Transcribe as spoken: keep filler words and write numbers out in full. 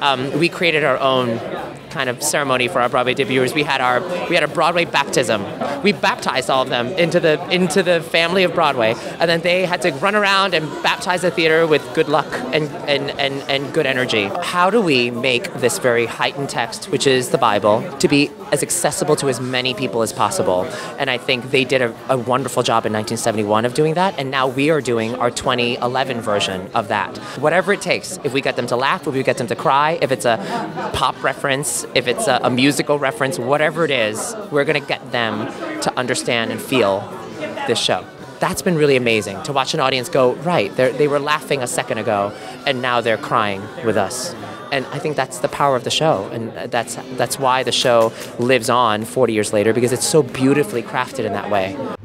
um, we created our own kind of ceremony for our Broadway debuters. We had our we had a Broadway baptism. We baptized all of them into the into the family of Broadway, and then they had to run around and baptize the theater with good luck and and and, and good energy. How do we make this very heightened text, which is the Bible, to be as accessible to as many people as possible? And I think they did a, a wonderful job in nineteen seventy-one of doing that, and now we are doing our twenty eleven version of that. Whatever it takes, if we get them to laugh, if we get them to cry, if it's a pop reference, if it's a, a musical reference, whatever it is, we're going to get them to understand and feel this show. That's been really amazing, to watch an audience go, right, they were laughing a second ago, and now they're crying with us. And I think that's the power of the show, and that's, that's why the show lives on forty years later, because it's so beautifully crafted in that way.